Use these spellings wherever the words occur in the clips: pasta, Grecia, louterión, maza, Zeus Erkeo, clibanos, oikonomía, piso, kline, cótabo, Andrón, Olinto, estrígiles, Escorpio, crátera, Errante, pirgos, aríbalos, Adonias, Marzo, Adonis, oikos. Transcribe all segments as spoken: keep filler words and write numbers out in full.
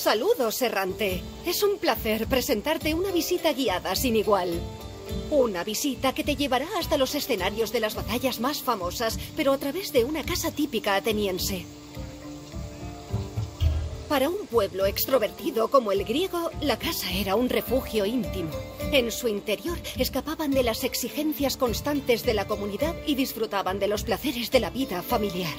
Saludos, errante. Es un placer presentarte una visita guiada sin igual. Una visita que te llevará hasta los escenarios de las batallas más famosas, pero a través de una casa típica ateniense. Para un pueblo extrovertido como el griego, la casa era un refugio íntimo. En su interior escapaban de las exigencias constantes de la comunidad y disfrutaban de los placeres de la vida familiar.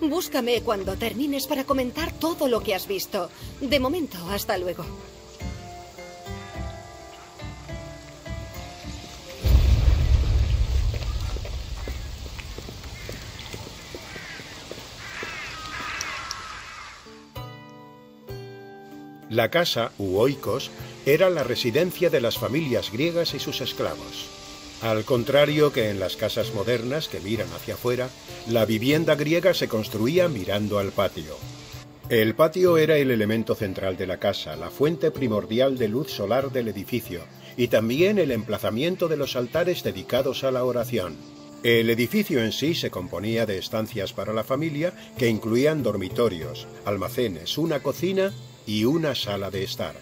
Búscame cuando termines para comentar todo lo que has visto. De momento, hasta luego. La casa, u oikos, era la residencia de las familias griegas y sus esclavos. Al contrario que en las casas modernas que miran hacia afuera, la vivienda griega se construía mirando al patio. El patio era el elemento central de la casa, la fuente primordial de luz solar del edificio, y también el emplazamiento de los altares dedicados a la oración. El edificio en sí se componía de estancias para la familia que incluían dormitorios, almacenes, una cocina y una sala de estar.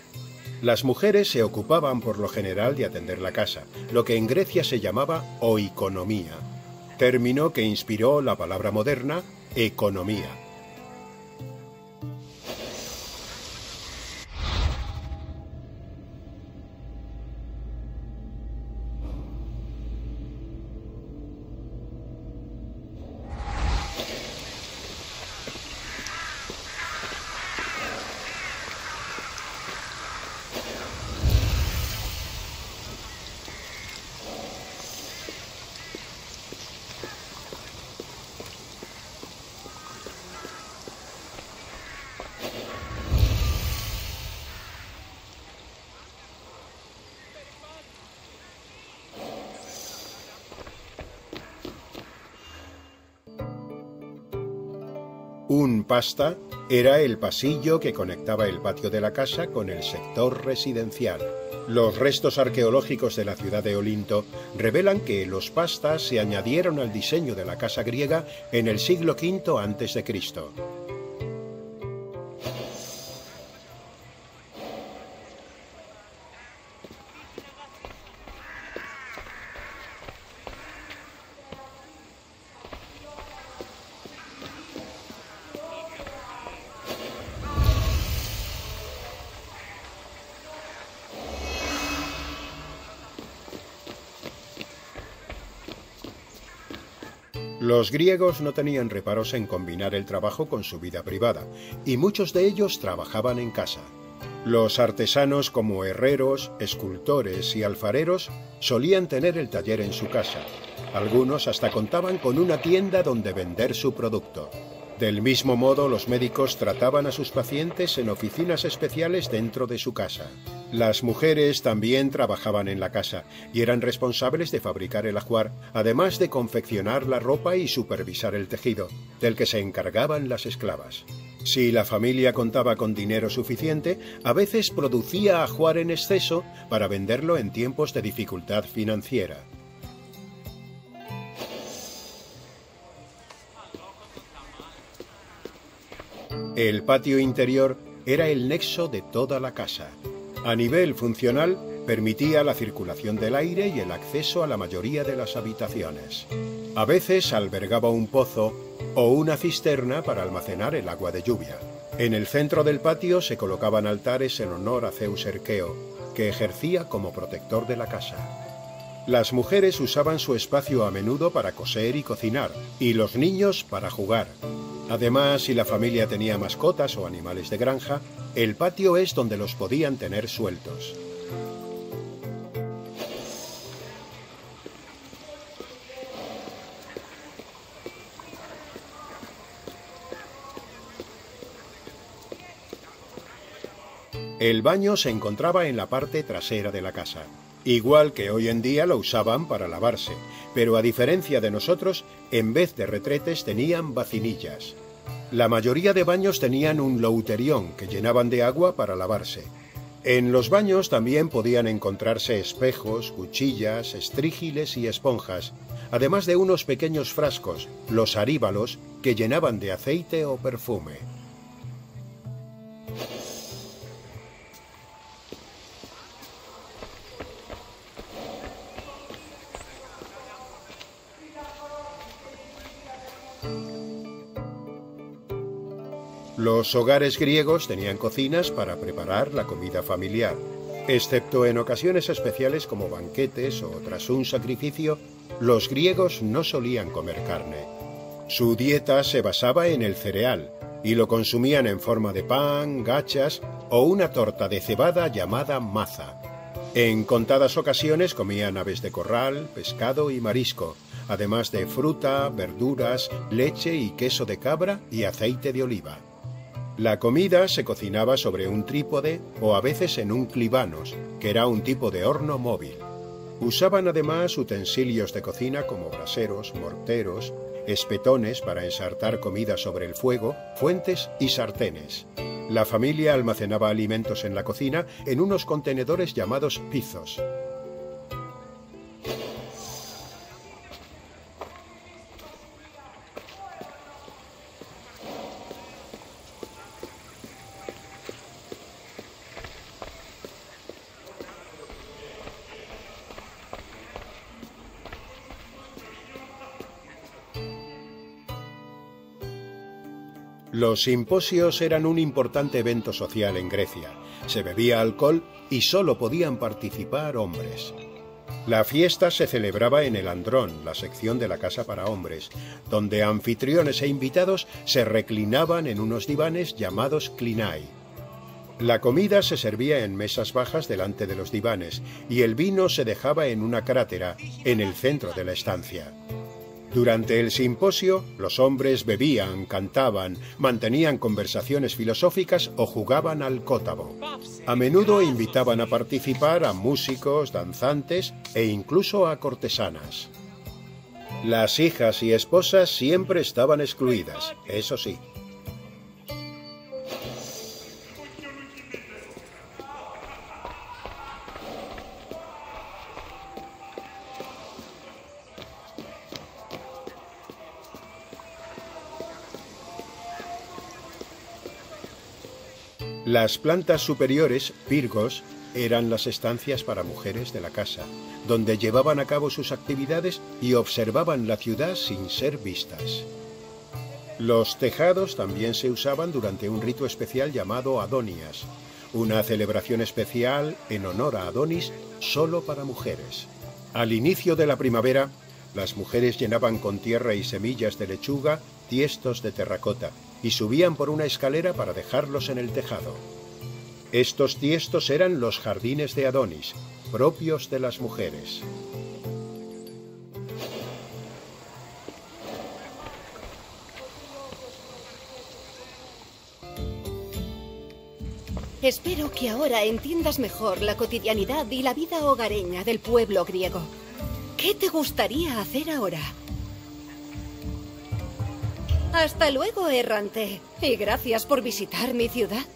Las mujeres se ocupaban por lo general de atender la casa, lo que en Grecia se llamaba oikonomía, término que inspiró la palabra moderna economía. Un pasta era el pasillo que conectaba el patio de la casa con el sector residencial. Los restos arqueológicos de la ciudad de Olinto revelan que los pastas se añadieron al diseño de la casa griega en el siglo quinto antes de Cristo Los griegos no tenían reparos en combinar el trabajo con su vida privada, y muchos de ellos trabajaban en casa. Los artesanos como herreros, escultores y alfareros solían tener el taller en su casa. Algunos hasta contaban con una tienda donde vender su producto. Del mismo modo, los médicos trataban a sus pacientes en oficinas especiales dentro de su casa. Las mujeres también trabajaban en la casa y eran responsables de fabricar el ajuar, además de confeccionar la ropa y supervisar el tejido, del que se encargaban las esclavas. Si la familia contaba con dinero suficiente, a veces producía ajuar en exceso para venderlo en tiempos de dificultad financiera. El patio interior era el nexo de toda la casa. A nivel funcional, permitía la circulación del aire y el acceso a la mayoría de las habitaciones. A veces albergaba un pozo o una cisterna para almacenar el agua de lluvia. En el centro del patio se colocaban altares en honor a Zeus Erkeo, que ejercía como protector de la casa. Las mujeres usaban su espacio a menudo para coser y cocinar, y los niños para jugar. Además, si la familia tenía mascotas o animales de granja, el patio es donde los podían tener sueltos. El baño se encontraba en la parte trasera de la casa. Igual que hoy en día lo usaban para lavarse, pero a diferencia de nosotros, en vez de retretes tenían vacinillas. La mayoría de baños tenían un louterión que llenaban de agua para lavarse. En los baños también podían encontrarse espejos, cuchillas, estrígiles y esponjas, además de unos pequeños frascos, los aríbalos, que llenaban de aceite o perfume. Los hogares griegos tenían cocinas para preparar la comida familiar, excepto en ocasiones especiales como banquetes o tras un sacrificio. Los griegos no solían comer carne. Su dieta se basaba en el cereal y lo consumían en forma de pan, gachas o una torta de cebada llamada maza. En contadas ocasiones comían aves de corral, pescado y marisco, además de fruta, verduras, leche y queso de cabra y aceite de oliva. La comida se cocinaba sobre un trípode o a veces en un clibanos, que era un tipo de horno móvil. Usaban además utensilios de cocina como braseros, morteros, espetones para ensartar comida sobre el fuego, fuentes y sartenes. La familia almacenaba alimentos en la cocina en unos contenedores llamados pisos. Los simposios eran un importante evento social en Grecia. Se bebía alcohol y solo podían participar hombres. La fiesta se celebraba en el Andrón, la sección de la casa para hombres, donde anfitriones e invitados se reclinaban en unos divanes llamados kline. La comida se servía en mesas bajas delante de los divanes y el vino se dejaba en una crátera en el centro de la estancia. Durante el simposio, los hombres bebían, cantaban, mantenían conversaciones filosóficas o jugaban al cótabo. A menudo invitaban a participar a músicos, danzantes e incluso a cortesanas. Las hijas y esposas siempre estaban excluidas, eso sí. Las plantas superiores, pirgos, eran las estancias para mujeres de la casa, donde llevaban a cabo sus actividades y observaban la ciudad sin ser vistas. Los tejados también se usaban durante un rito especial llamado Adonias, una celebración especial en honor a Adonis solo para mujeres. Al inicio de la primavera, las mujeres llenaban con tierra y semillas de lechuga tiestos de terracota y subían por una escalera para dejarlos en el tejado. Estos tiestos eran los jardines de Adonis, propios de las mujeres. Espero que ahora entiendas mejor la cotidianidad y la vida hogareña del pueblo griego. ¿Qué te gustaría hacer ahora? Hasta luego, errante, y gracias por visitar mi ciudad.